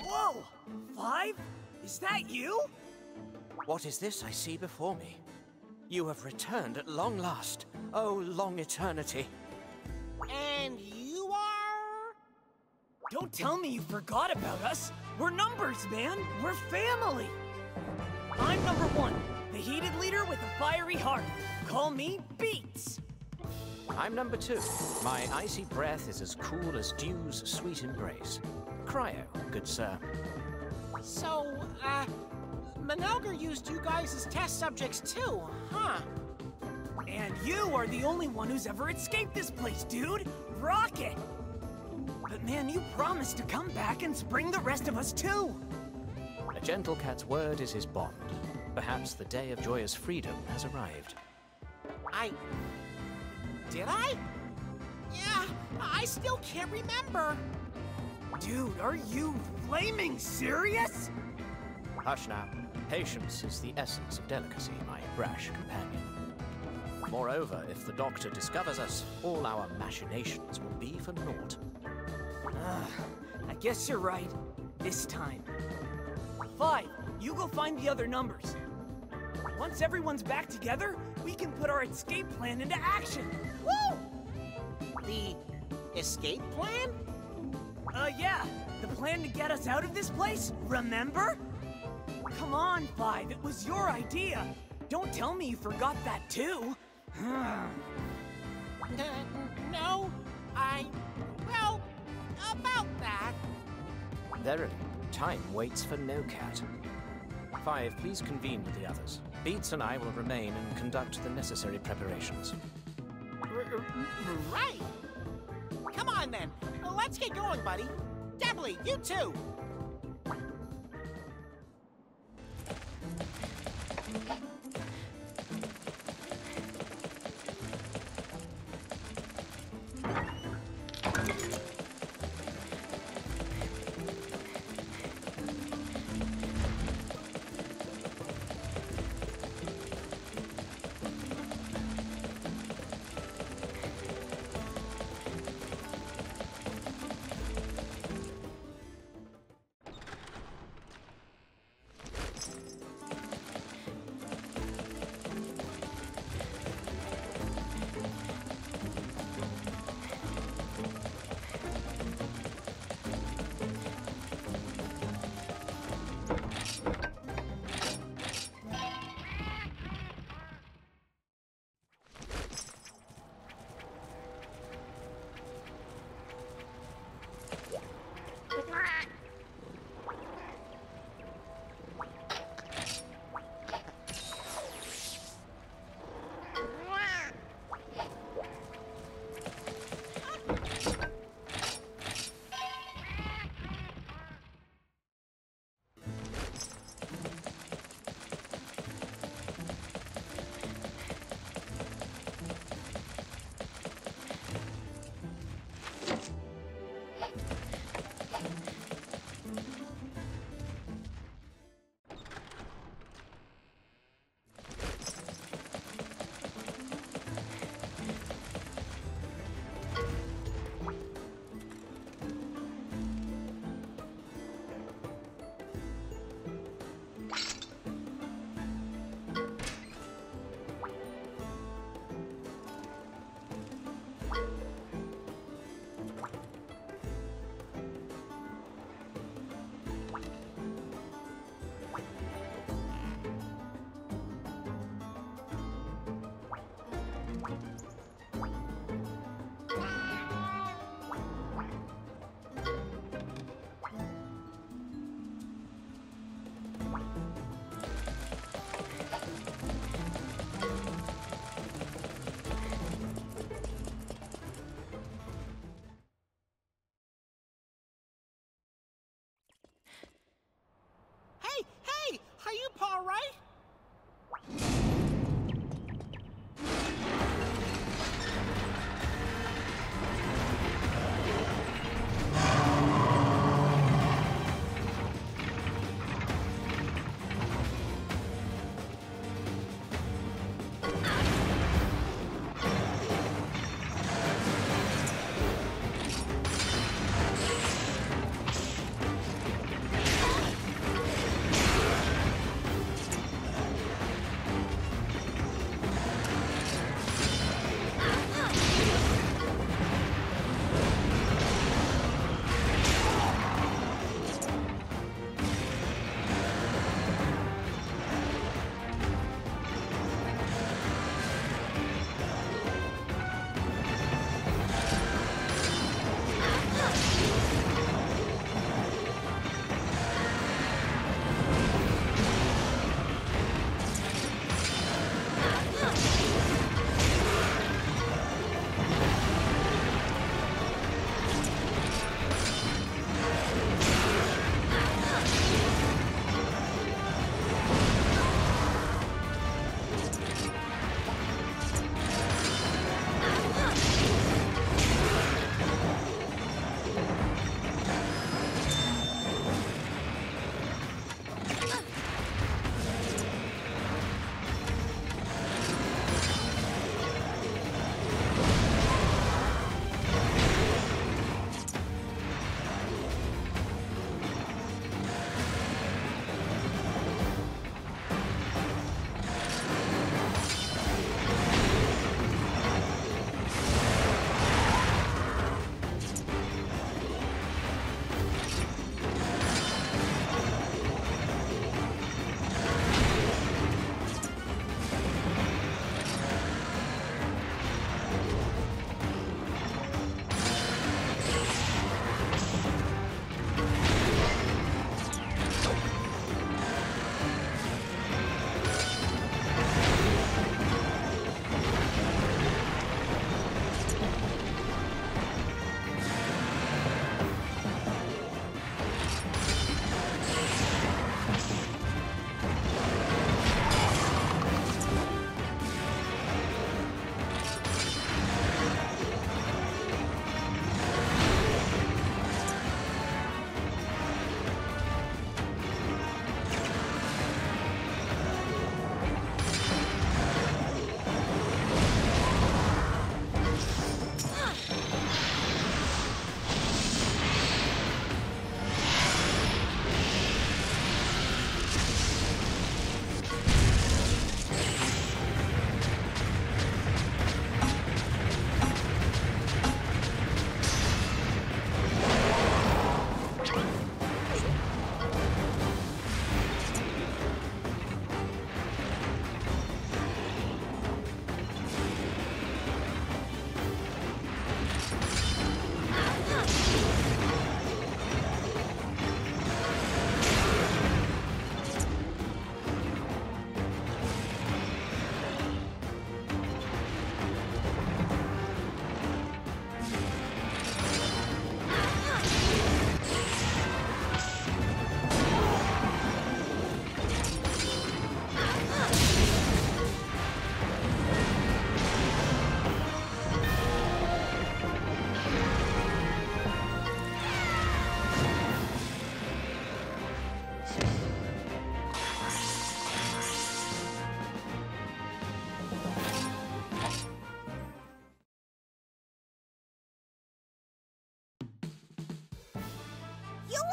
Whoa! 5? Is that you? What is this I see before me? You have returned at long last. Oh, long eternity. And you are? Don't tell me you forgot about us. We're numbers, man. We're family. I'm number 1, the heated leader with a fiery heart. Call me Beats. I'm number 2. My icy breath is as cool as dew's sweet embrace. Cryo, good sir. So, Menelgar used you guys as test subjects too, huh? And you are the only one who's ever escaped this place, dude! Rock it! But man, you promised to come back and spring the rest of us too! A gentle cat's word is his bond. Perhaps the day of joyous freedom has arrived. Did I? Yeah, I still can't remember. Dude, are you flaming serious? Hush now. Patience is the essence of delicacy, my brash companion. Moreover, if the doctor discovers us, all our machinations will be for naught. I guess you're right. This time. 5, you go find the other numbers. Once everyone's back together, we can put our escape plan into action! Woo! The escape plan? Yeah. The plan to get us out of this place, remember? Come on, 5, it was your idea. Don't tell me you forgot that too. No, well, about that. Verily, time waits for no cat. 5, please convene with the others. Beats and I will remain and conduct the necessary preparations. Right! Come on, then. Let's get going, buddy. Debli, you too!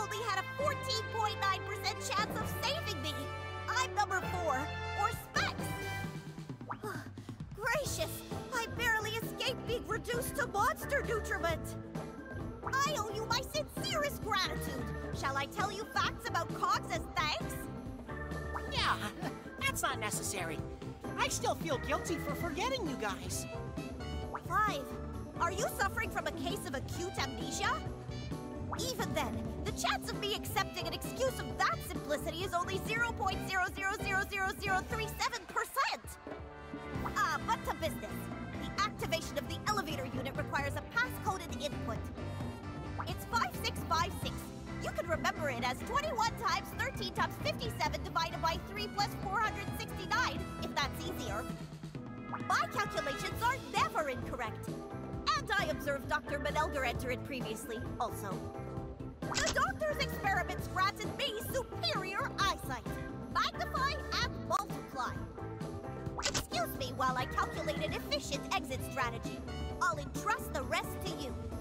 only had a 14.9% chance of saving me. I'm number 4, or Specs. Gracious, I barely escaped being reduced to monster nutriment. I owe you my sincerest gratitude. Shall I tell you facts about Cogs as thanks? Yeah, that's not necessary. I still feel guilty for forgetting you guys. 5. Are you suffering from a case of acute amnesia? Even then, the chance of me accepting an excuse of that simplicity is only 0.00000037%. Ah, but to business. The activation of the elevator unit requires a passcoded input. It's 5656. You can remember it as 21 times 13 times 57 divided by 3 plus 469, if that's easier. My calculations are never incorrect. And I observed Dr. Menelgar enter it previously, also. The doctor's experiments granted me superior eyesight. Magnify and multiply. Excuse me while I calculate an efficient exit strategy. I'll entrust the rest to you.